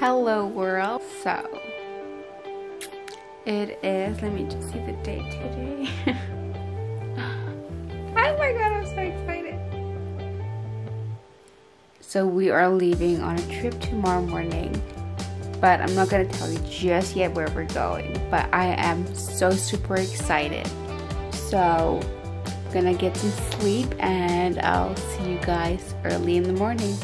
Hello world. So it is, let me just see the date today. Oh my god, I'm so excited. So we are leaving on a trip tomorrow morning, but I'm not gonna tell you just yet where we're going, but I am so super excited. So I'm gonna get some sleep and I'll see you guys early in the morning.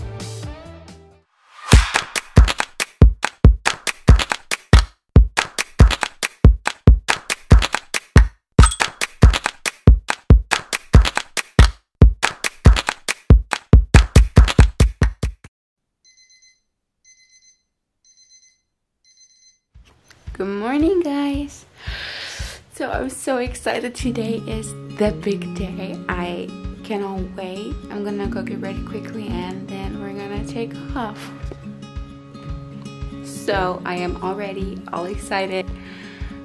Good morning, guys. So I'm so excited. Today is the big day. I cannot wait. I'm gonna go get ready quickly and then we're gonna take off. So I am already all excited.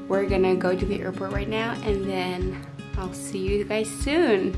We're gonna go to the airport right now and then I'll see you guys soon.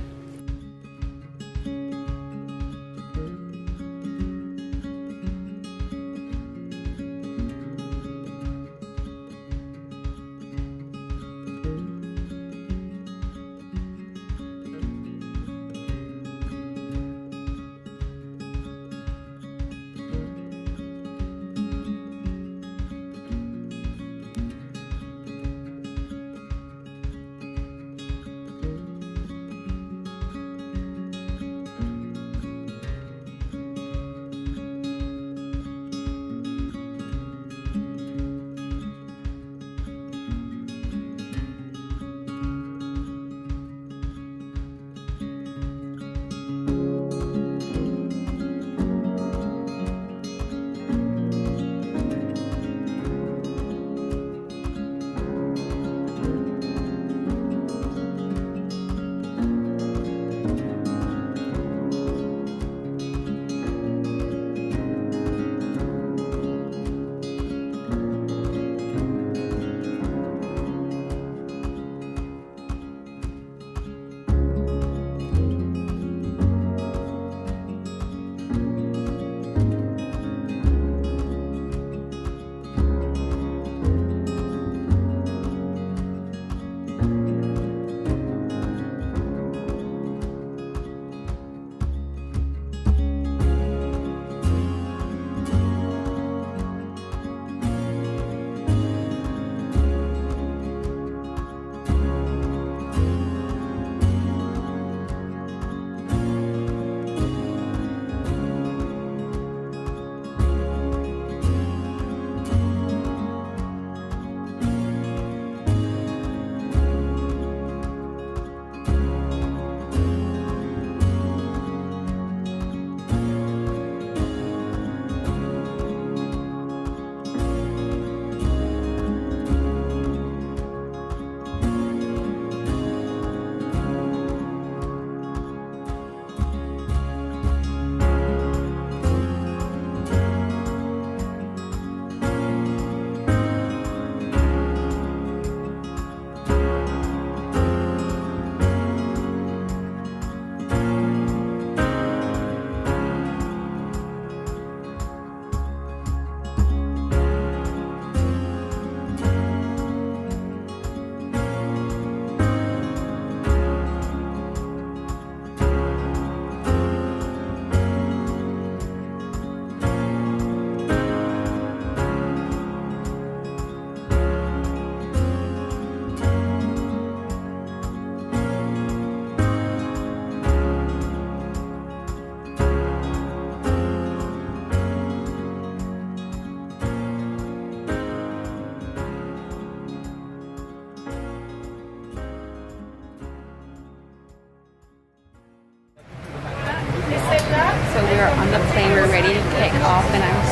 Off, and I'm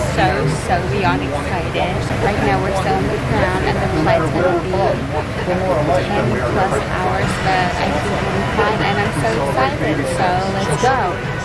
so beyond excited. Right now we're still on the ground and the flight's gonna be 10+ hours, but I think it'll be fun and I'm so excited, so let's go.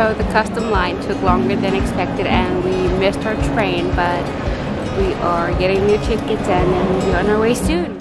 So the custom line took longer than expected and we missed our train, but we are getting new tickets and then we'll be on our way soon.